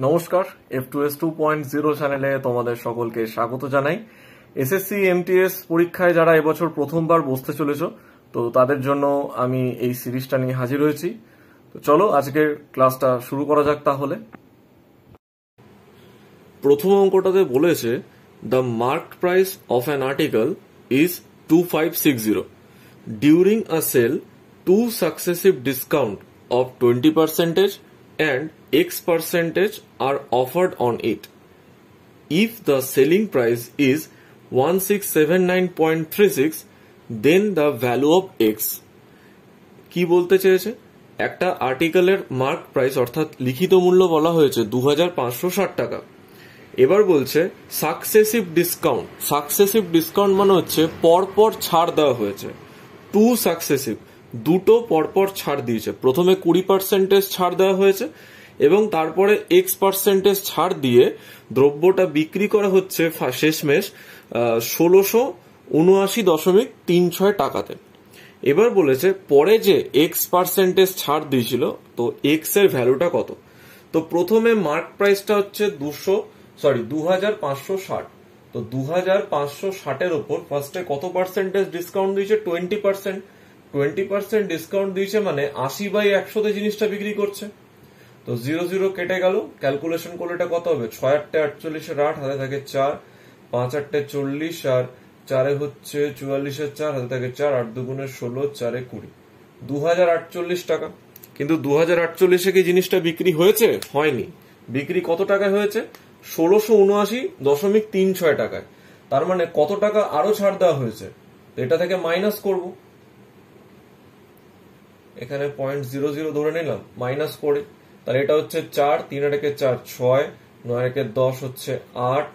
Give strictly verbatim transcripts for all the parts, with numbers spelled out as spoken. नमस्कार F two S two point zero चैनेले तोमादेर सकलके स्वागत जानाई। एसएससी एमटीएस परीक्षाय जारा এবছর प्रथमबार बसते चलेছো तो तादेर जोन्नो आमी एई सीरीजटा निये हाजिर होयेछि। तो चलो आजकेर क्लासटा शुरू करा जाक। ताहले प्रथम अंकटाते बोलेছে the market price of an article is two five six zero during a sale two successive discount of twenty percentage and X percentage are offered on it. If the selling price is one six seven nine point three six, then the value of X. কি বলতে চেয়েছে? একটা আর্টিকেলের mark price অর্থাৎ লিখিত মূল্য বলা হয়েছে two thousand five hundred sixty টাকা। এবার বলছে সাকসেসিভ ডিসকাউন্ট। সাকসেসিভ ডিসকাউন্ট মানে হচ্ছে পরপর ছাড় দেওয়া হয়েছে। টু সাকসেসিভ দুটো পরপর ছাড় দিয়েছে, প্রথমে কুড়ি পার্সেন্টেজ ছাড় দেওয়া হয়েছে এবং তারপরে এক্স পার্সেন্টেজ ছাড় দিয়ে দ্রব্যটা বিক্রি করা হচ্ছে শেষমেশ ষোলোশো উনআশি দশমিক তিন ছয় টাকাতে। এবার বলেছে পরে যে এক্স পার্সেন্টেজ ছাড় দিয়েছিল তো এক্স এর ভ্যালুটা কত। তো প্রথমে মার্ক প্রাইসটা হচ্ছে দুশো সরি দু হাজার পাঁচশো ষাট। তো দু হাজার পাঁচশো ষাটের ওপর ফার্স্টে কত পার্সেন্টেজ ডিসকাউন্ট দিয়েছে? Twenty percent. Twenty percent discount দিয়েছে মানে আশি বাই একশোতে জিনিসটা বিক্রি করছে। তো জিরো জিরো কেটে গেল, ক্যালকুলেশন করলে এটা কত হবে? ছয় আটটে আটচল্লিশের আট, হাতে থাকে চার, পাঁচ আটটে চল্লিশ আর চারে হচ্ছে চুয়াল্লিশের চার, হাতে থাকে চার, আট দুগুণে ষোলো, চারে কুড়ি, দু হাজার আটচল্লিশ টাকা। কিন্তু দু হাজার আটচল্লিশে কি জিনিসটা বিক্রি হয়েছে? হয়নি। বিক্রি কত টাকায় হয়েছে? ষোলোশো উনআশি দশমিক তিন ছয় টাকায়। তার মানে কত টাকা আরো ছাড় দেওয়া হয়েছে? এটা থেকে মাইনাস করবো, এখানে পয়েন্ট জিরো জিরো ধরে নিলাম, মাইনাস করে তাহলে এটা হচ্ছে চার, তিন আটকে চার ছয়, নয় একে দশ হচ্ছে আট,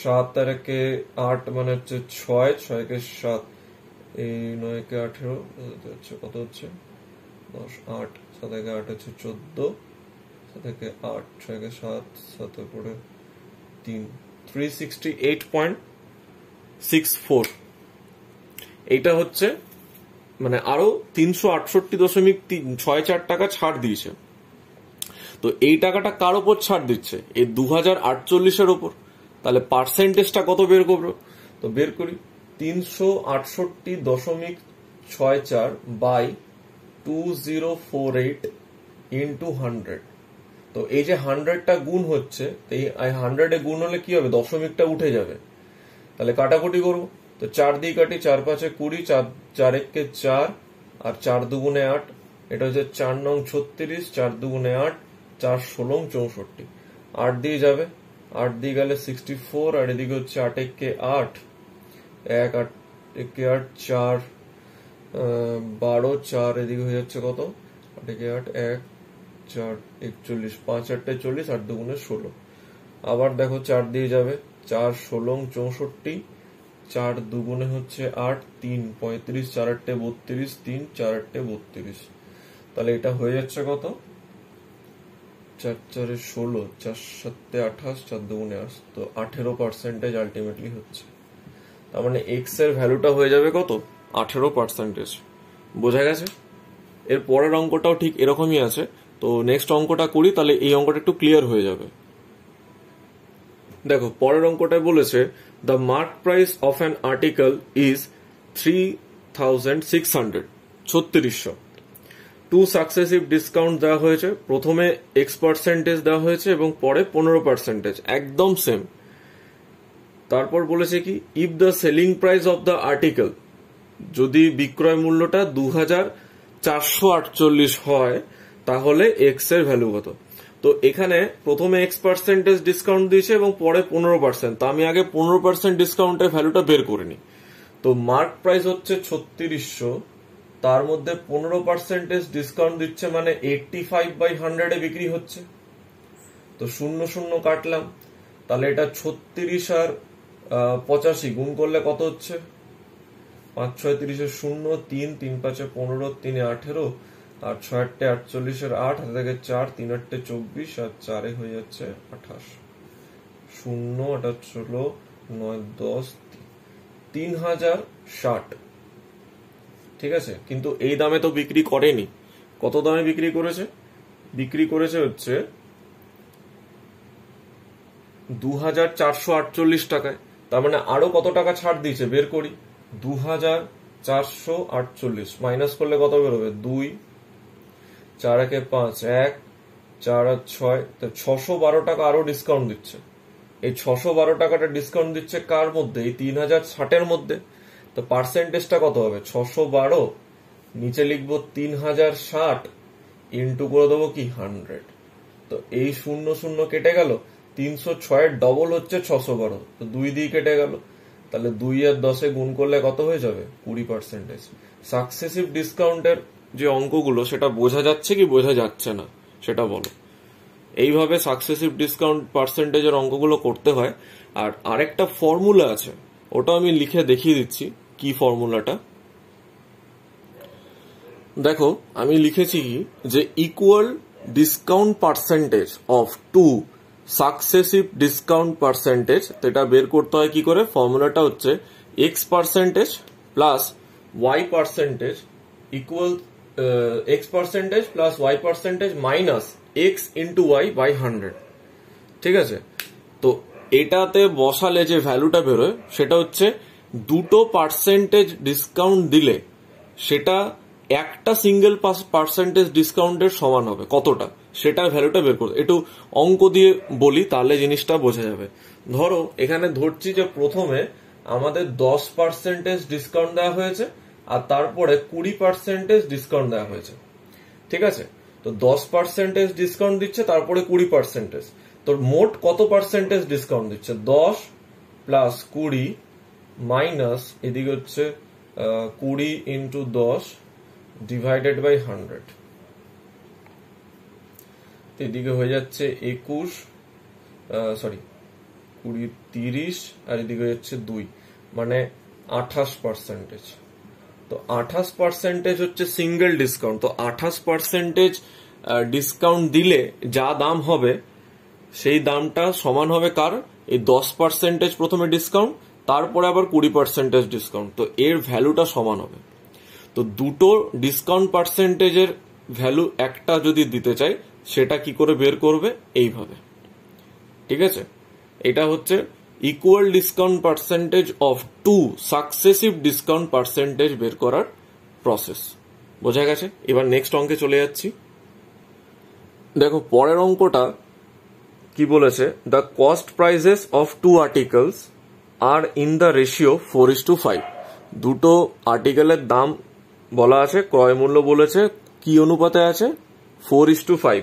সাত আর একে আট মানে হচ্ছে ছয়, ছয় একে সাত, এই নয় একে আঠেরো হচ্ছে কত হচ্ছে দশ, আট সাত একে আট হচ্ছে চোদ্দ, সাত একে আট, ছয় একে সাত, সাত করে তিন, three sixty eight point six four. এইটা হচ্ছে মানে আরো তিনশো আটষট্টি দশমিক ছয় চার টাকা ছাড় দিয়েছে। তো এই টাকাটা কার ওপর ছাড় দিচ্ছে? এই দু হাজার আটচল্লিশের ওপর। তাহলে পার্সেন্টেজটা কত বের করবো? তো বের করি তিনশো আটষট্টি দশমিক ছয় চার by two zero four eight into hundred. তো এই যে হান্ড্রেডটা গুণ হচ্ছে, এই হান্ড্রেডে গুণ হলে কি হবে? দশমিকটা উঠে যাবে, তাহলে কাটাকুটি করবো। তো চার দিয়ে কাটি, চার পাঁচে কুড়ি, চার চার একে চার আর চার দুগুণে আট, এটা হচ্ছে চার নং ছত্রিশ, চার দুগুণে আট, চার ষোলো চৌষট্টি, আট দিয়ে যাবে, আট দিয়ে গেলে সিক্সটি ফোর আর এদিকে হচ্ছে আট একে আট, এক আট একে আট চার বারো, চার এদিকে হয়ে যাচ্ছে কত আট একে আট এক চার একচল্লিশ, পাঁচ আটটা চল্লিশ, আট দুগুণে ষোলো। আবার দেখো চার দিয়ে যাবে, চার ষোলো চৌষট্টি, চার দুগুণে হচ্ছে আট, তিন পঁয়ত্রিশ, চার আটটে বত্রিশ, তিন চার আটটে বত্রিশ, তাহলে এটা হয়ে যাচ্ছে কত চার চারে ষোলো, চার সাতে আঠাশ, চার দুগুণে আট, তো আঠেরো পার্সেন্টেজ আলটিমেটলি হচ্ছে। তার মানে এক্স এর ভ্যালুটা হয়ে যাবে কত? আঠেরো পার্সেন্টেজ। বোঝা গেছে? এর পরের অঙ্কটাও ঠিক এরকমই আছে, তো নেক্সট অঙ্কটা করি, তাহলে এই অঙ্কটা একটু ক্লিয়ার হয়ে যাবে। দেখো পরের অঙ্কটায় বলেছে the mark price of an article is three thousand six hundred, ছত্রিশশো। টু সাকসেসিভ ডিসকাউন্ট দেওয়া হয়েছে, প্রথমে এক্স পার্সেন্টেজ দেওয়া হয়েছে এবং পরে পনেরো পার্সেন্টেজ, একদম সেম। তারপর বলেছে কি if the selling price of the article, যদি বিক্রয় মূল্যটা দু হাজার চারশো আটচল্লিশ হয় তাহলে এক্স এর ভ্যালু কত। তো এখানে প্রথমে এক্স পার্সেন্টেজ ডিসকাউন্ট দিয়েছে এবং পরে পনেরো পার্সেন্ট, তো আমি আগে পনেরো পার্সেন্ট ডিসকাউন্টের ভ্যালুটা বের করে নি। তো মার্ক প্রাইস হচ্ছে ছত্রিশশো, তার মধ্যে পনেরো পার্সেন্টেজ ডিসকাউন্ট দিচ্ছে মানে এইটটি ফাইভ বাই হান্ড্রেড এ বিক্রি হচ্ছে। তো শূন্য শূন্য কাটলাম, তাহলে এটা ছত্রিশ আর পঁচাশি গুণ করলে কত হচ্ছে? পাঁচ ছয় তিরিশের শূন্য, তিন তিন পাঁচে পনেরো, তিনে আঠেরো আর ছয় আটটে আটচল্লিশের আট, হাতে থাকে চার, তিন আটটে চব্বিশ আর চারে হয়ে যাচ্ছে আঠাশ, শূন্য আটা ষোলো নয় দশ, তিন হাজার ষাট। ঠিক আছে, কিন্তু এই দামে তো বিক্রি করেনি, কত দামে বিক্রি করেছে? বিক্রি করেছে হচ্ছে दो हज़ार चार सौ अड़तालीस টাকায়, তার মানে আরো কত টাকা ছাড় দিয়েছে বের করি। दो हज़ार चार सौ अड़तालीस মাইনাস করলে কত বের হবে, দুই চার একে পাঁচ এক চার আর ছয় ছশো বারো টাকা আরো ডিসকাউন্ট দিচ্ছে। এই ছশো বারো টাকাটা ডিসকাউন্ট দিচ্ছে কার মধ্যে, এই তিন হাজার ষাটের মধ্যে। তো পার্সেন্টেজটা কত হবে, ছশো বারো নিচে লিখবো তিন হাজার ষাট ইন্টু করে দেবো কি হান্ড্রেড। তো এই শূন্য শূন্য কেটে গেল, তিনশো ছয়ের ডবল হচ্ছে ছশো বারো, তো দুই দিয়ে কেটে গেল, তাহলে দুই আর দশে গুণ করলে কত হয়ে যাবে কুড়ি পার্সেন্টেজ। সাকসেসিভ ডিসকাউন্টের যে অঙ্কগুলো সেটা বোঝা যাচ্ছে কি বোঝা যাচ্ছে না সেটা বলো। এইভাবে সাকসেসিভ ডিসকাউন্ট পার্সেন্টেজের অঙ্কগুলো করতে হয়। আর আরেকটা ফর্মুলা আছে ওটা আমি লিখে দেখিয়ে দিচ্ছি, কি ফর্মুলাটা দেখো। আমি লিখেছি যে equal discount percentage of two successive discount percentage, এটা বের করতে হয় কি করে। ফর্মুলাটা হচ্ছে X percentage plus Y percentage equal X percentage plus Y percentage minus X into Y by hundred. ঠিক আছে, তো এটাতে বসালে যে ভ্যালুটা বেরোয় সেটা হচ্ছে দুটো পার্সেন্টেজ ডিসকাউন্ট দিলে সেটা একটা সিঙ্গেল পার্সেন্টেজ ডিসকাউন্টের সমান হবে কতটা, সেটার ভ্যালুটা বের করতে। একটু অঙ্ক দিয়ে বলি তাহলে জিনিসটা বোঝা যাবে। ধরো এখানে ধরছি যে প্রথমে আমাদের দশ পার্সেন্টেজ ডিসকাউন্ট দেওয়া হয়েছে আর তারপরে কুড়ি পার্সেন্টেজ ডিসকাউন্ট দেওয়া হয়েছে। ঠিক আছে, তো দশ পার্সেন্টেজ ডিসকাউন্ট দিচ্ছে তারপরে কুড়ি পার্সেন্টেজ, তো মোট কত পার্সেন্টেজ ডিসকাউন্ট দিচ্ছে, দশ প্লাস কুড়ি মাইনাস এদিকে হচ্ছে কুড়ি ইন্টু দশ ডিভাইডেড বাই হান্ড্রেড, এদিকে হয়ে যাচ্ছে একুশ সরি কুড়ি তিরিশ আর এদিকে হয়ে যাচ্ছে দুই, মানে আঠাশ পার্সেন্টেজ। তো আঠাশ পার্সেন্টেজ হচ্ছে সিঙ্গেল ডিসকাউন্ট, তো আঠাশ পার্সেন্টেজ ডিসকাউন্ট দিলে যা দাম হবে সেই দামটা সমান হবে কার, এই দশ পার্সেন্টেজ প্রথমে ডিসকাউন্ট তারপরে আবার কুড়ি পার্সেন্টেজ ডিসকাউন্ট, তো এর ভ্যালুটা সমান হবে। তো দুটো ডিসকাউন্ট পার্সেন্টেজের ভ্যালু একটা যদি দিতে চাই সেটা কি করে বের করবে, এইভাবে। ঠিক আছে, এটা হচ্ছে equal discount percentage of two successive discount percentage বের করার প্রসেস, বোঝা গেছে। এবার নেক্সট অঙ্কে চলে যাচ্ছি। দেখো পরের অঙ্কটা কি বলেছে, the cost prices of two articles are in the ratio four is two five. দুটো আর্টিকেলের দাম বলা আছে, ক্রয় মূল্য বলেছে কি অনুপাতে আছে, four is two five.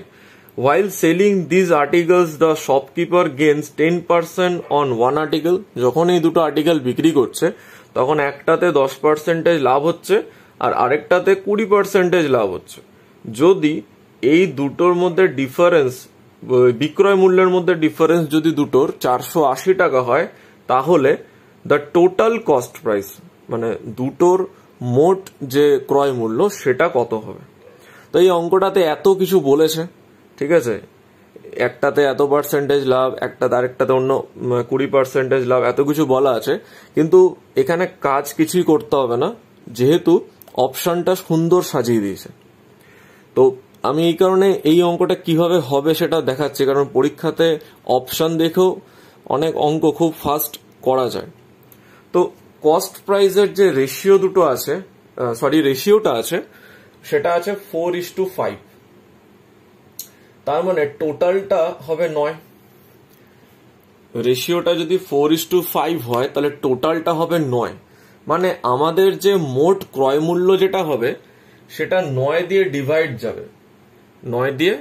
While selling these articles, the shopkeeper gains ten percent on one article. যখন এই দুটো আর্টিকেল বিক্রি করছে তখন একটাতে দশ পার্সেন্টেজ লাভ হচ্ছে আর আরেকটাতে কুড়ি পার্সেন্টেজ লাভ হচ্ছে। যদি এই দুটোর মধ্যে ডিফারেন্স, বিক্রয় মূল্যের মধ্যে ডিফারেন্স যদি দুটোর চারশো আশি টাকা হয় তাহলে দ্য টোটাল কস্ট প্রাইস, মানে দুটোর মোট যে ক্রয় মূল্য সেটা কত হবে। তো এই অঙ্কটাতে এত কিছু বলেছে, ঠিক আছে, একটাতে এত পার্সেন্টেজ লাভ, একটা আরেকটাতে অন্য কুড়ি পার্সেন্টেজ লাভ, এত কিছু বলা আছে, কিন্তু এখানে কাজ কিছুই করতে হবে না যেহেতু অপশনটা সুন্দর সাজিয়ে দিয়েছে। তো আমি এই কারণে এই অঙ্কটা কিভাবে হবে সেটা দেখাচ্ছি, কারণ পরীক্ষাতে অপশন দেখেও অনেক অঙ্ক খুব ফাস্ট করা যায়। তো কস্ট প্রাইসের যে রেশিও দুটো আছে সরি রেশিওটা আছে সেটা আছে ফোর ইস টু ফাইভ, তার মানে টোটালটা হবে নয়। রেশিওটা যদি ফোর ইস টু ফাইভ হয় তাহলে টোটালটা হবে নয়, মানে আমাদের যে মোট ক্রয় মূল্য যেটা হবে সেটা নয় দিয়ে ডিভাইড যাবে, নয় দিয়ে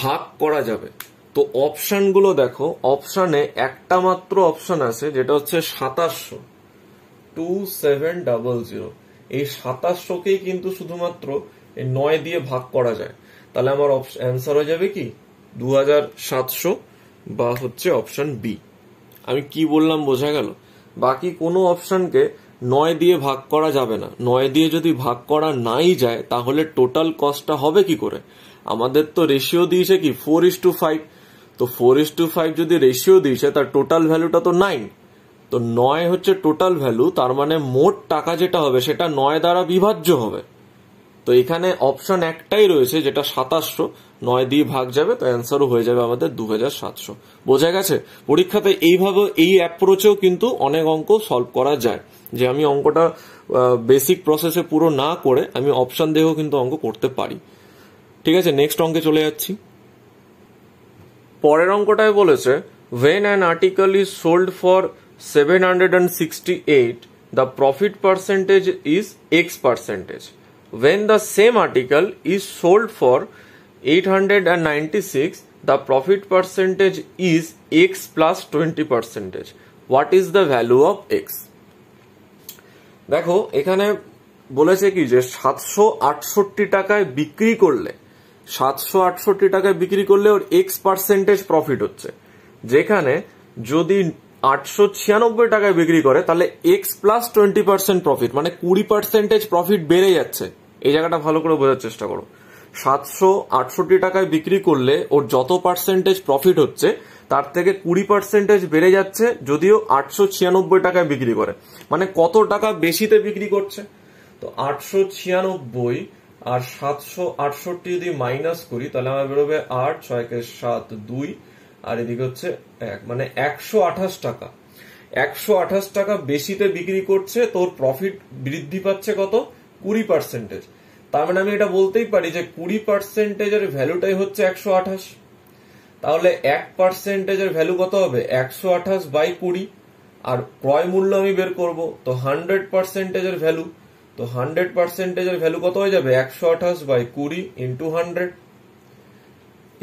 ভাগ করা যাবে। তো অপশানগুলো দেখো, অপশানে একটা মাত্র অপশান আছে যেটা হচ্ছে সাতাশশো, টু সেভেন ডাবল জিরো। এই সাতাশশোকেই কিন্তু শুধুমাত্র নয় দিয়ে ভাগ করা যায়, তাহলে আমার অ্যান্সার হয়ে যাবে কি দু হাজার সাতশো বা হচ্ছে অপশন বি। আমি কি বললাম বোঝা গেল, বাকি কোনো অপশনকে নয় দিয়ে ভাগ করা যাবে না। নয় দিয়ে যদি ভাগ করা নাই যায় তাহলে টোটাল কস্টটা হবে কি করে, আমাদের তো রেশিও দিয়েছে কি ফোর ইস টু ফাইভ, তো ফোর ইস টু ফাইভ যদি রেশিও দিয়েছে তার টোটাল ভ্যালুটা তো নাইন, তো নয় হচ্ছে টোটাল ভ্যালু, তার মানে মোট টাকা যেটা হবে সেটা নয় দ্বারা বিভাজ্য হবে। तो এখানে অপশন একটাই রয়েছে যেটা সাতাশশো, নয় দিয়ে ভাগ যাবে তো অ্যান্সারও হয়ে যাবে আমাদের দু হাজার সাতশো। বোঝা গেছে? পরীক্ষাতে এইভাবে এই অ্যাপ্রোচেও কিন্তু অনেক অঙ্ক সলভ করা যায়, যে আমি অঙ্কটা বেসিক প্রসেসে পুরো না করে আমি অপশন দিয়েও কিন্তু অঙ্ক করতে পারি। ঠিক আছে, নেক্সট অঙ্কে চলে যাচ্ছি। পরের অঙ্কটায় বলেছে when an article is sold for seven hundred sixty-eight the profit percentage is x percentage, when the same article is sold for eight hundred ninety-six the profit percentage is x plus twenty percentage, what is the value of x? দেখো এখানে বলেছে কি যে সাতশো আটষট্টি টাকায় বিক্রি করলে সাতশো আটষট্টি টাকায় বিক্রি করলে ওর এক্স পার্সেন্টেজ প্রফিট হচ্ছে, যেখানে যদি আটশো ছিয়ানব্বই টাকায় বিক্রি করে তাহলে X plus twenty percent profit, মানে কুড়ি পার্সেন্টেজ প্রফিট বেড়ে যাচ্ছে। এই জায়গাটা ভালো করে বোঝার চেষ্টা করো। সাতশো আটষট্টি টাকায় বিক্রি করলে ওর যত পার্সেন্টেজ প্রফিট হচ্ছে তার থেকে কুড়ি পার্সেন্টেজ বেড়ে যাচ্ছে, যদিও আটশো ছিয়ানব্বই টাকায় বিক্রি করে। মানে কত টাকা বেশিতে বিক্রি করছে? তো আটশো ছিয়ানব্বই আর সাতশো আটষট্টি যদি মাইনাস করি তাহলে আমার বেরোবে আট, ছয় কে সাত, দুই, আর এদিকে হচ্ছে এক, মানে একশো আঠাশ টাকা। একশো আঠাশ টাকা বেশিতে বিক্রি করছে, তোর প্রফিট বৃদ্ধি পাচ্ছে কত? কুড়ি পার্সেন্টেজ। তার মানে আমি এটা বলতেই পারি যে কুড়ি পার্সেন্টেজের ভ্যালুটাই হচ্ছে একশো আঠাশ। তাহলে এক পার্সেন্টেজের ভ্যালু কত হবে? একশো আঠাশ বাই কুড়ি। আর ক্রয় মূল্য আমি বের করবো, তো হান্ড্রেড পার্সেন্টেজের ভ্যালু, তো হান্ড্রেড পার্সেন্টেজের ভ্যালু কত হয়ে যাবে? একশো আঠাশ বাই কুড়ি ইন্টু হান্ড্রেড।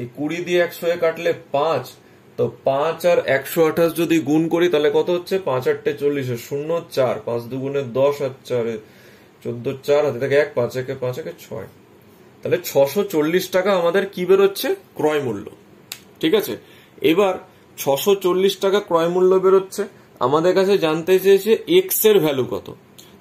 এই কুড়ি দিয়ে একশো এ কাটলে পাঁচ, তো পাঁচ আর একশো আঠাশ যদি গুণ করি তাহলে কত হচ্ছে? পাঁচ আটটে চল্লিশে শূন্য, চার, পাঁচ দুগুণে দশ, আর চারে চোদ্দ, চার হাতে থাকে এক, পাঁচ একে পাঁচ একে ছয়, তাহলে ছশো চল্লিশ টাকা আমাদের কি বেরোচ্ছে? ক্রয় মূল্য। ঠিক আছে, এবার ছশো চল্লিশ টাকা ক্রয় মূল্য বেরোচ্ছে, আমাদের কাছে জানতে চেয়েছে এক্স এর ভ্যালু কত।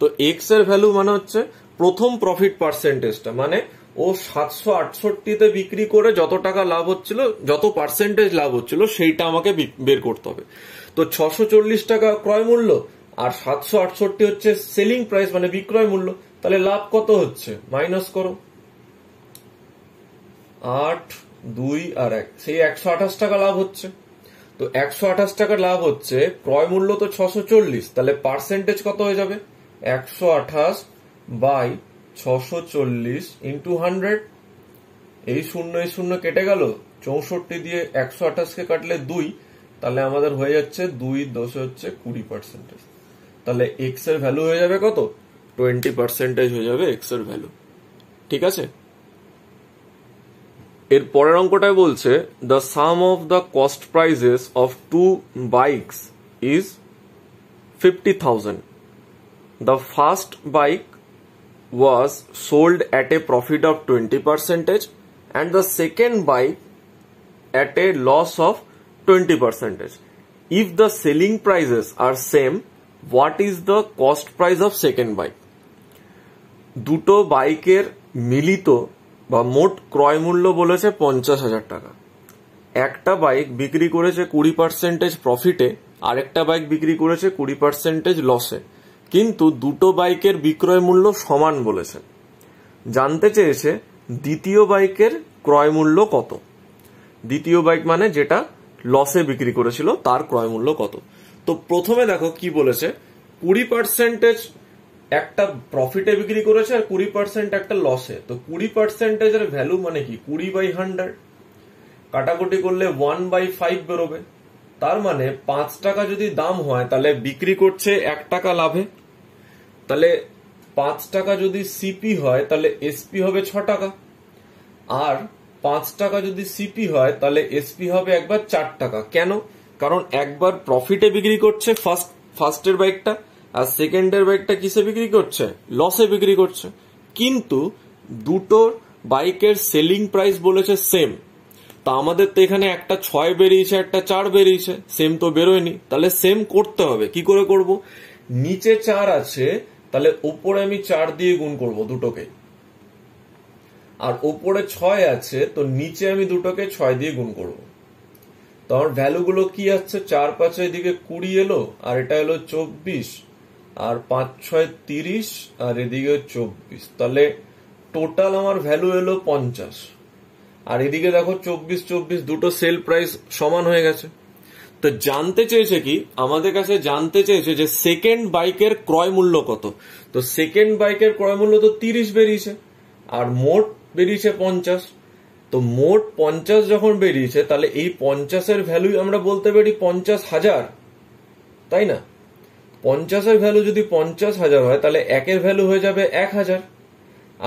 তো এক্স এর ভ্যালু মানে হচ্ছে প্রথম প্রফিট পার্সেন্টেজটা, মানে ও সাতশো আটষট্টিতে বিক্রি করে যত টাকা লাভ হচ্ছিল, যত পার্সেন্টেজ লাভ হচ্ছিল সেইটা আমাকে বের করতে হবে। তো ছশো চল্লিশ টাকা ক্রয় মূল্য আর সাতশো আটষট্টি হচ্ছে সেলিং প্রাইস, মানে বিক্রয় মূল্য। তাহলে লাভ কত হচ্ছে? মাইনাস করো, আট, দুই আর এক, সেই একশো আঠাশ টাকা লাভ হচ্ছে। তো একশো আঠাশ টাকা লাভ হচ্ছে, ক্রয় মূল্য তো ছশো চল্লিশ, তাহলে পার্সেন্টেজ কত হয়ে যাবে? একশো আঠাশ বাই ছশো চল্লিশ ইন্টু হান্ড্রেড। এই শূন্য এই শূন্য কেটে গেল, চৌষট্টি দিয়ে একশো আঠাশকে কাটলে দুই, তাহলে আমাদের হয়ে যাচ্ছে দুই দশে হচ্ছে কুড়ি পার্সেন্টেজ। তাহলে এক্স এর ভ্যালু হয়ে যাবে কত? টোয়েন্টি পার্সেন্টেজ হয়ে যাবে এক্স এর ভ্যালু। ঠিক আছে, এর পরের অঙ্কটায় বলছে the sum of the cost prices of two bikes is fifty thousand, the first bike was sold at a profit of twenty percentage and the second bike at a loss of twenty percentage. If the selling prices are same, what is the cost price of second bike? দুটো বাইকের মিলিত বা মোট ক্রয় মূল্য বলেছে পঞ্চাশ হাজার টাকা। একটা বাইক বিক্রি করেছে কুড়ি পার্সেন্টেজ প্রফিটে, আরেকটা বাইক বিক্রি করেছে কুড়ি পার্সেন্টেজ লসে, কিন্তু দুটো বাইকের বিক্রয় মূল্য সমান বলেছে। জানতে চেয়েছে দ্বিতীয় বাইকের ক্রয় মূল্য কত, দ্বিতীয় বাইক মানে যেটা লসে বিক্রি করেছিল তার ক্রয় মূল্য কত। তো প্রথমে দেখো কি বলেছে, কুড়ি পার্সেন্টেজ একটা প্রফিটে বিক্রি করেছে আর কুড়ি পার্সেন্ট একটা লসে। তো কুড়ি পার্সেন্টেজের ভ্যালু মানে কি? কুড়ি বাই হান্ড্রেড, কাটাকুটি করলে ওয়ান বাই ফাইভ বেরোবে। তার মানে পাঁচ টাকা যদি দাম হয় তাহলে বিক্রি করছে এক টাকা লাভে, তাহলে পাঁচ টাকা যদি সিপি হয় তাহলে এসপি হবে ছ টাকা, আর পাঁচ টাকা যদি সিপি হয় তাহলে এসপি হবে একবার চার টাকা। কেন? কারণ একবার প্রফিটে বিক্রি করছে ফার্স্ট ফার্স্টের বাইকটা, আর সেকেন্ডের বাইকটা কিসে বিক্রি করছে? লসে বিক্রি করছে। কিন্তু দুটো বাইকের সেলিং প্রাইস বলেছে সেম, তা আমাদের তো এখানে একটা ছয় বেরিয়েছে একটা চার বেরিয়েছে, সেম তো বেরোয়নি। তাহলে সেম করতে হবে, কি করে করব? নিচে চার আছে তাহলে ওপরে আমি চার দিয়ে গুণ করব দুটোকে, আর ওপরে ছয় আছে তো নিচে আমি দুটোকে ছয় দিয়ে গুণ করব। তো আমার ভ্যালুগুলো কি আসছে? চার পাঁচে এদিকে কুড়ি এলো, আর এটা এলো চব্বিশ, আর পাঁচ ছয় তিরিশ, আর এদিকে চব্বিশ। তাহলে টোটাল আমার ভ্যালু এলো পঞ্চাশ। আর এদিকে দেখো চব্বিশ চব্বিশ দুটো সেল প্রাইস সমান হয়ে গেছে। তো জানতে চেয়েছে কি, আমাদের কাছে জানতে চেয়েছে যে সেকেন্ড বাইকের ক্রয় মূল্য কত। তো সেকেন্ড বাইকের ক্রয় মূল্য তো তিরিশ বেরিয়েছে আর মোট বেরিয়েছে পঞ্চাশ। তো মোট পঞ্চাশ যখন বেরিয়েছে তাহলে এই পঞ্চাশের ভ্যালু আমরা বলতে পারি পঞ্চাশ হাজার, তাই না? পঞ্চাশের ভ্যালু যদি পঞ্চাশ হাজার হয় তাহলে একের ভ্যালু হয়ে যাবে এক হাজার।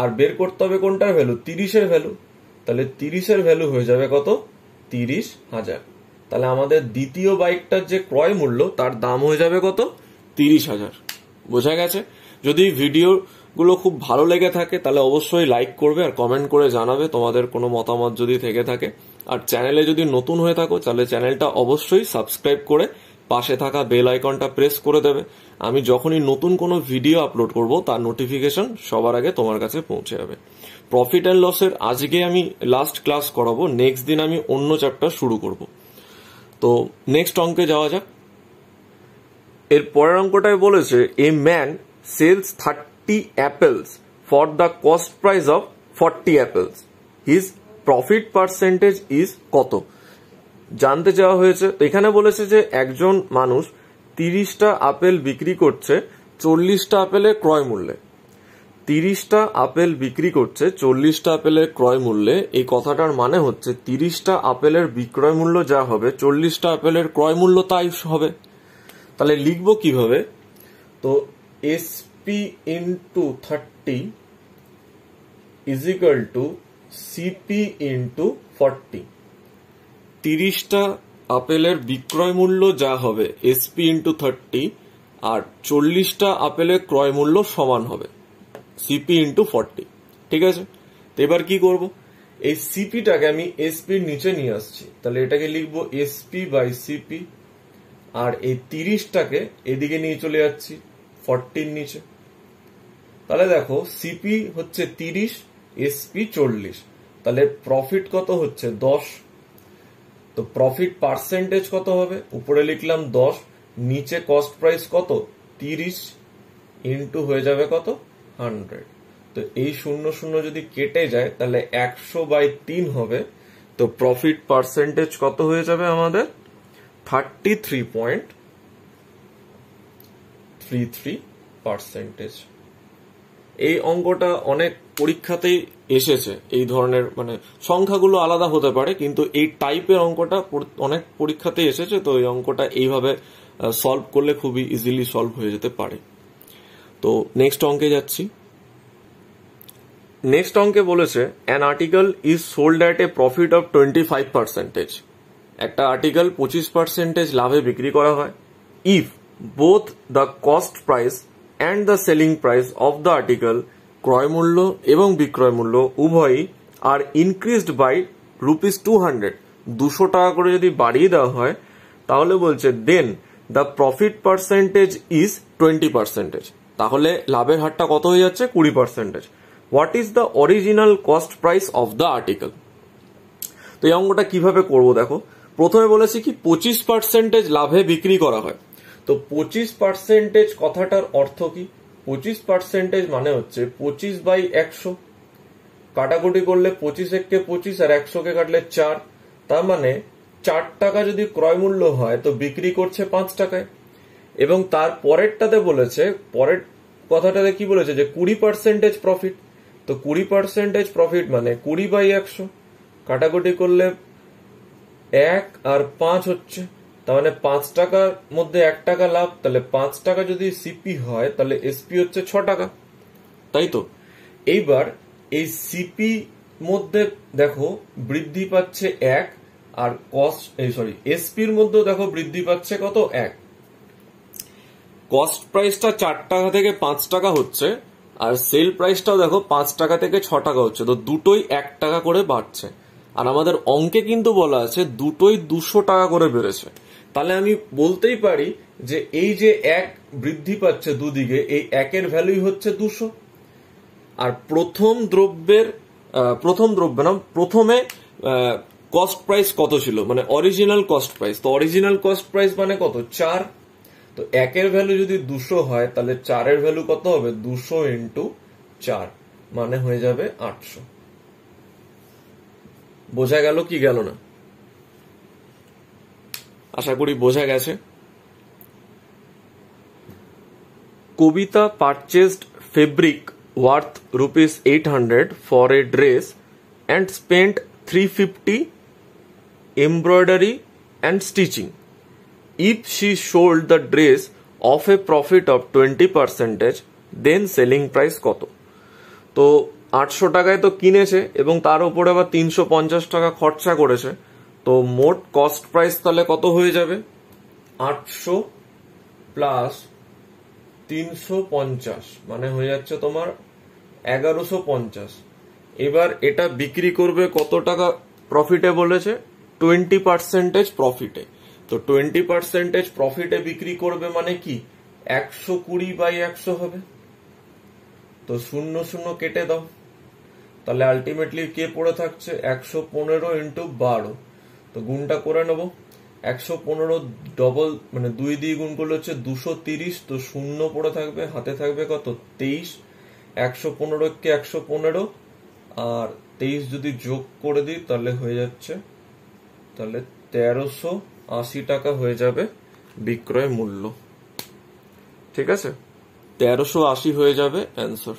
আর বের করতে হবে কোনটার ভ্যালু, তিরিশের ভ্যালু। তাহলে তিরিশের ভ্যালু হয়ে যাবে কত, তিরিশ হাজার। তাহলে আমাদের দ্বিতীয় বাইকটার যে ক্রয় মূল্য তার দাম হয়ে যাবে কত, তিরিশ হাজার। বোঝা গেছে? যদি ভিডিওগুলো খুব ভালো লেগে থাকে তাহলে অবশ্যই লাইক করবে আর কমেন্ট করে জানাবে তোমাদের কোনো মতামত যদি থেকে থাকে। আর চ্যানেলে যদি নতুন হয়ে থাকো তাহলে চ্যানেলটা অবশ্যই সাবস্ক্রাইব করে পাশে থাকা বেল আইকনটা প্রেস করে দেবে। আমি যখনই নতুন কোনো ভিডিও আপলোড করব তার নোটিফিকেশন সবার আগে তোমার কাছে পৌঁছে যাবে। প্রফিট অ্যান্ড লসের আজকে আমি লাস্ট ক্লাস করাবো, নেক্সট দিন আমি অন্য চ্যাপ্টার শুরু করব। তো নেক্সট অঙ্কে যাওয়া যাক। এর পরের অঙ্কটায় বলেছে a man sells thirty apples for the cost price of forty apples, his profit percentage is কত, জানতে চাওয়া হয়েছে। তো এখানে বলেছে যে একজন মানুষ তিরিশটা আপেল বিক্রি করছে চল্লিশটা আপেলের ক্রয় মূল্যে। তিরিশটা আপেল বিক্রি করছে চল্লিশটা আপেলের ক্রয় মূল্যে, এই কথাটার মানে হচ্ছে তিরিশটা আপেলের বিক্রয় মূল্য যা হবে চল্লিশটা আপেলের ক্রয় মূল্য তাই হবে। তাহলে লিখবো কিভাবে, তো SP into thirty is equal to CP into forty. তিরিশটা আপেলের বিক্রয় মূল্য যা হবে এসপি ইন্টু থার্টি, আর চল্লিশটা আপেলের ক্রয় মূল্য সমান হবে সিপি ইন্টু ফর্টি। ঠিক আছে, তো এবার কি করব, এই সিপিটাকে আমি এসপির নিচে নিয়ে আসছি, তাহলে এটাকে লিখবো এসপি বাই সিপি। আর এই তিরিশটাকে এদিকে নিয়ে চলে যাচ্ছি ফর্টির নিচে। তাহলে দেখো সিপি হচ্ছে তিরিশ, এসপি চল্লিশ, তাহলে প্রফিট কত হচ্ছে দশ। তো প্রফিট পার্সেন্টেজ কত হবে, উপরে লিখলাম দশ, নিচে কস্ট প্রাইস কত তিরিশ, ইন্টু হয়ে যাবে কত হান্ড্রেড। তো এই শূন্য শূন্য যদি কেটে যায় তাহলে একশো বাই তিন হবে। তো প্রফিট পার্সেন্টেজ কত হয়ে যাবে আমাদের thirty three point three three percentage. এই অঙ্কটা অনেক পরীক্ষাতেই এসেছে, এই ধরনের মানে সংখ্যাগুলো আলাদা হতে পারে কিন্তু এই টাইপের অঙ্কটা অনেক পরীক্ষাতে এসেছে। তো এই অঙ্কটা এইভাবে সলভ করলে খুবই ইজিলি সলভ হয়ে যেতে পারে। তো নেক্সট অঙ্কে যাচ্ছি। নেক্সট অঙ্কে বলেছে an article is sold at a profit of twenty five percentage, একটা আর্টিকেল পঁচিশ পার্সেন্টেজ লাভে বিক্রি করা হয়। If both the cost price and the selling price of the article, ক্রয় মূল্য এবং বিক্রয় মূল্য উভয়ই are increased by rupees two hundred, দুশো টাকা করে যদি বাড়িয়ে দেওয়া হয় তাহলে বলছে then the profit percentage is twenty percentage, তাহলে লাভের হারটা কত হয়ে যাচ্ছে কুড়ি percentage. What is the original cost price of the article. তো এই অঙ্কটা কিভাবে করবো, দেখো প্রথমে বলেছি কি পঁচিশ পার্সেন্টেজ লাভে বিক্রি করা হয়। তো পঁচিশ পার্সেন্টেজ কথাটার অর্থ কি, পঁচিশ পার্সেন্টেজ মানে হচ্ছে পঁচিশ বাই একশো, কাটাকুটি করলে পঁচিশ এককে পঁচিশ আর একশো কে কাটলে চার। তার মানে চার টাকা যদি ক্রয় মূল্য হয় তো বিক্রি করছে পাঁচ টাকায়। এবং তার পরেরটাতে বলেছে, পরের কথাটাতে কি বলেছে যে কুড়ি পার্সেন্টেজ প্রফিট। তো কুড়ি পার্সেন্টেজ প্রফিট মানে কুড়ি বাই একশো, কাটাকুটি করলে এক আর পাঁচ হচ্ছে, তার মানে পাঁচ টাকার মধ্যে এক টাকা লাভ। তাহলে পাঁচ টাকা যদি সিপি হয় তাহলে এসপি হচ্ছে ছ টাকা, তাই তো? এইবার এই সিপি মধ্যে দেখো বৃদ্ধি পাচ্ছে এক, আর কস্ট এই সরি এসপির মধ্যে দেখো বৃদ্ধি পাচ্ছে কত এক। কস্ট প্রাইসটা চার টাকা থেকে পাঁচ টাকা হচ্ছে, আর সেল প্রাইসটাও দেখো পাঁচ টাকা থেকে ছ টাকা হচ্ছে। তো দুটোই এক টাকা করে বাড়ছে। আর আমাদের অঙ্কে কিন্তু বলা আছে দুটোই দুশো টাকা করে বেড়েছে। তাহলে আমি বলতেই পারি যে এই যে এক বৃদ্ধি পাচ্ছে দুদিকে, এই একের ভ্যালুই হচ্ছে দুশো। আর প্রথম দ্রব্যের প্রথম দ্রব্য না প্রথমে কস্ট প্রাইস কত ছিল, মানে অরিজিনাল কস্ট প্রাইস। তো অরিজিনাল কস্ট প্রাইস মানে কত চার। তো একের ভ্যালু যদি দুশো হয় তাহলে চারের ভ্যালু কত হবে দুশো ইন্টু চার। माने हुए जाबे आठशो बोझा गेलो कि गेलो ना आशा करी बोझा गेछे। Kobita purchased fabric worth rupees eight hundred for a dress and spent three hundred fifty embroidery and stitching. If she sold the dress of a profit of twenty percent, then selling price koto? तो आठशो टाकाय तो किनेছে এবং তার উপরে আবার তিনশো পঞ্চাশ টাকা খরচা করেছে তো মোট কস্ট প্রাইস তাহলে কত হয়ে যাবে আটশো প্লাস তিনশো পঞ্চাশ মানে হয়ে যাচ্ছে তোমার এগারোশো পঞ্চাশ। এবার এটা বিক্রি করবে কত টাকা প্রফিটে বলেছে টোয়েন্টি পার্সেন্ট প্রফিটে তো টোয়েন্টি পার্সেন্ট প্রফিটে বিক্রি করবে মানে কি একশো কুড়ি বাই একশো হবে तो शून्य शून्य केटे दाओ ताहले आल्टिमेटली के पड़े थाकछे एक सौ पंद्रह इंटू बारो तो गुणटा करे नेब एक सौ पंद्रह डबल माने दुई दिए गुण करले होच्छे दो सौ तीस तो शून्य पड़े थाकबे हाथे थाकबे कत तेईस एक सौ पंद्रह के एक सौ पंद्रह आर तेईस जदि जोग करे दिई ताहले होये जाच्छे ताहले तेरোশো আশি टाका होये जाबे बिक्रय मूल्य ठीक आछे तेरোশো आशी हो जाए आंसर।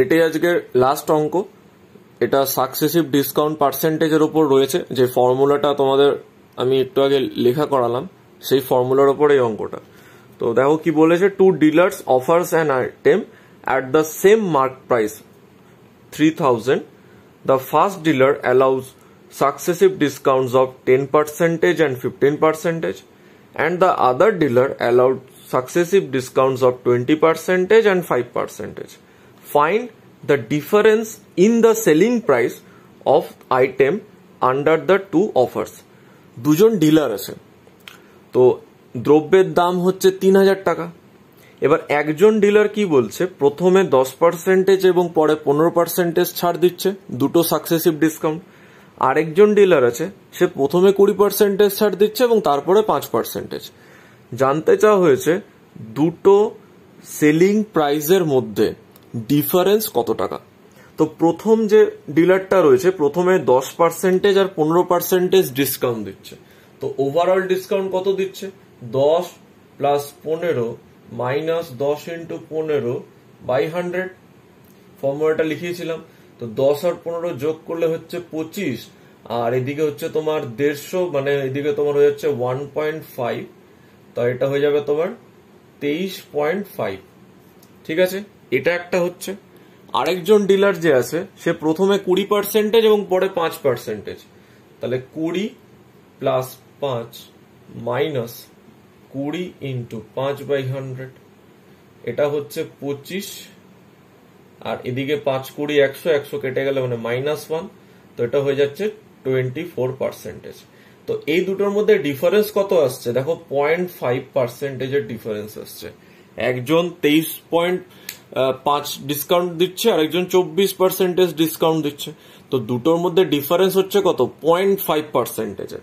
एटे आज के लास्ट अंक एटा सक्सेसिव डिसकाउंट पार्सेंटेजर ऊपर रयेछे जे फर्मुलाटा तोमादेर आमी एकटु आगे लेखा करालाम सेई फर्मुलार ऊपर एई अंकटा तो देखो कि बोलेछे two dealers offers an item at the same mark price three thousand. The first dealer allows successive discounts of ten percent and fifteen percent and the other dealer allowed successive discounts of twenty percent and five percent. Find the difference in the selling price of item under the two offers. দুজন dealer আছেন তো দ্রব্যের দাম হচ্ছে তিন হাজার টাকা এবার একজন ডিলার কি বলছে প্রথমে দশ পার্সেন্ট এবং পরে পনেরো পার্সেন্ট ছাড় দিচ্ছে দুটো সাকসেসিভ ডিসকাউন্ট আরেকজন ডিলার আছে সে প্রথমে কুড়ি পার্সেন্ট ছাড় দিচ্ছে এবং তারপরে পাঁচ পার্সেন্ট। জানতে চাওয়া হয়েছে দুটো সেলিং প্রাইসের মধ্যে ডিফারেন্স কত টাকা তো প্রথম যে ডিলারটা রয়েছে প্রথমে দশ পার্সেন্ট আর পনেরো পার্সেন্ট ডিসকাউন্ট দিচ্ছে তো ওভারঅল ডিসকাউন্ট কত দিচ্ছে দশ প্লাস পনেরো মাইনাস দশ ইনটু পনেরো বাই হান্ড্রেড ফর্মুলাটা লিখিয়েছিলাম तो दस और पंद्रह जोग कर ले होच्छे पच्चीस और एदिके होच्छे तुम्हार देड़शो माने एदिके तुम्हार हो जाच्छे वन पॉइंट फाइव तो एटा हो जाबे तुम्हार तेईस पॉइंट फाइव ठीक आछे। एटा एकटा होच्छे आरेकजन डिलार जे आछे से प्रथमे কুড়ি পার্সেন্ট एबं परे পাঁচ পার্সেন্ट ताहले কুড়ি प्लस পাঁচ माइनस কুড়ি इंटू पाँच बाई हंड्रेड एटा होच्छे पच्चीस আর এদিকে পাঁচ কুড়ি একশো একশো কেটে গেলে মানে মাইনাস ওয়ান তো এটা হয়ে যাচ্ছে টোয়েন্টি ফোর পার্সেন্ট। তো এই দুটোর মধ্যে ডিফারেন্স কত আসছে দেখো পয়েন্ট ফাইভ পার্সেন্টেজ এর ডিফারেন্স আসছে একজন তেইশ পয়েন্ট পাঁচ ডিসকাউন্ট দিচ্ছে আর একজন চব্বিশ পার্সেন্টেজ ডিসকাউন্ট দিচ্ছে তো দুটোর মধ্যে ডিফারেন্স হচ্ছে কত পয়েন্ট ফাইভ পার্সেন্টেজের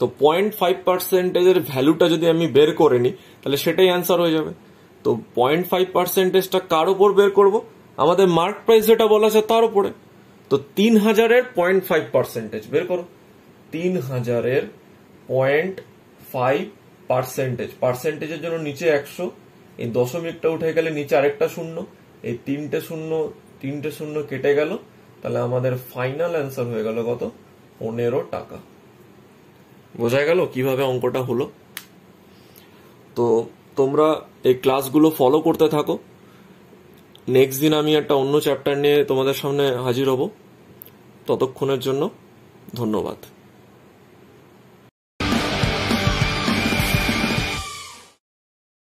তো পয়েন্ট ফাইভ পার্সেন্টেজের ভ্যালুটা যদি আমি বের করে নিই তাহলে সেটাই অ্যান্সার হয়ে যাবে তো পয়েন্ট ফাইভ পার্সেন্টেজটা কার উপর বের করবো আমাদের মার্ক প্রাইস যেটা বলা আছে তার উপরে তো তিন হাজার এর পয়েন্ট ফাইভ পার্সেন্ট বের করো তিন হাজার এর পয়েন্ট ফাইভ পার্সেন্ট পার্সেন্টেজের জন্য নিচে একশো এই দশমিকটা উঠে গেলে নিচে আরেকটা শূন্য এই তিনটে শূন্য তিনটে শূন্য কেটে গেল তাহলে আমাদের ফাইনাল অ্যানসার হয়ে গেল কত পনেরো টাকা। বোঝা গেল কিভাবে অঙ্কটা হলো তো তোমরা এই ক্লাসগুলো ফলো করতে থাকো নেক্সট দিন আমি একটা অন্য চ্যাপ্টার নিয়ে তোমাদের সামনে হাজির হব ততক্ষণের জন্য ধন্যবাদ।